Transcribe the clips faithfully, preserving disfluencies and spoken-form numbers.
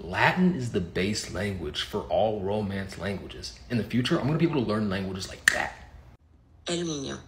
Latin is the base language for all Romance languages. In the future, I'm going to be able to learn languages like that. El niño.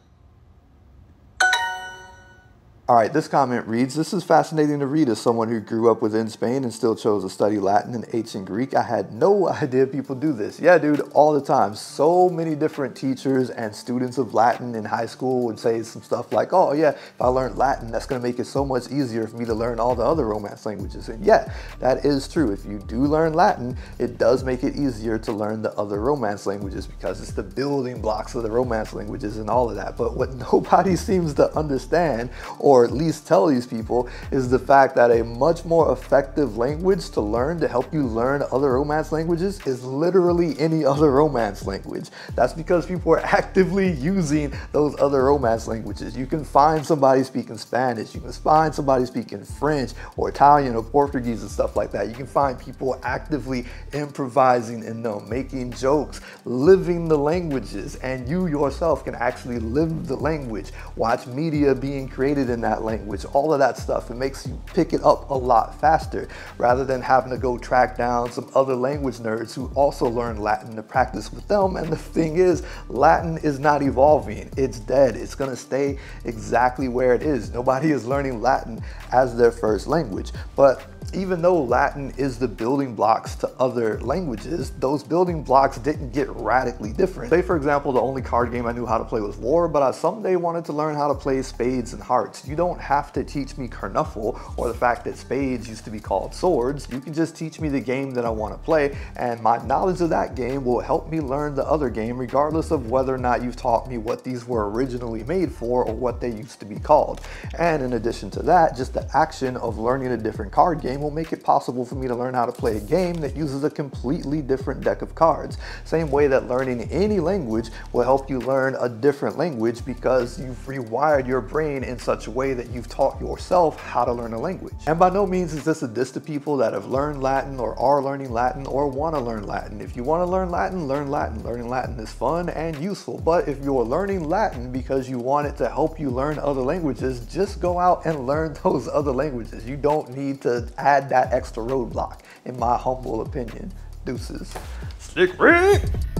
All right, this comment reads, this is fascinating to read as someone who grew up within Spain and still chose to study Latin and ancient Greek. I had no idea people do this. Yeah, dude, all the time. So many different teachers and students of Latin in high school would say some stuff like, oh yeah, if I learned Latin, that's gonna make it so much easier for me to learn all the other Romance languages. And yeah, that is true. If you do learn Latin, it does make it easier to learn the other Romance languages because it's the building blocks of the Romance languages and all of that. But what nobody seems to understand, or or at least tell these people, is the fact that a much more effective language to learn to help you learn other Romance languages is literally any other Romance language. That's because people are actively using those other Romance languages. You can find somebody speaking Spanish, you can find somebody speaking French or Italian or Portuguese and stuff like that. You can find people actively improvising in them, making jokes, living the languages, and you yourself can actually live the language, watch media being created in that language, all of that stuff. It makes you pick it up a lot faster rather than having to go track down some other language nerds who also learn Latin to practice with them. And the thing is, Latin is not evolving. It's dead. It's going to stay exactly where it is. Nobody is learning Latin as their first language. But even though Latin is the building blocks to other languages, those building blocks didn't get radically different. Say, for example, the only card game I knew how to play was War, but I someday wanted to learn how to play Spades and Hearts. You don't have to teach me Carnuffle or the fact that Spades used to be called Swords. You can just teach me the game that I want to play, and my knowledge of that game will help me learn the other game, regardless of whether or not you've taught me what these were originally made for or what they used to be called. And in addition to that, just the action of learning a different card game will make it possible for me to learn how to play a game that uses a completely different deck of cards. Same way that learning any language will help you learn a different language because you've rewired your brain in such a way that you've taught yourself how to learn a language. And by no means is this a diss to people that have learned Latin or are learning Latin or want to learn Latin. If you want to learn Latin, learn Latin. Learning Latin is fun and useful, but if you're learning Latin because you want it to help you learn other languages, just go out and learn those other languages. You don't need to add Add that extra roadblock, in my humble opinion. Deuces. Stick with it.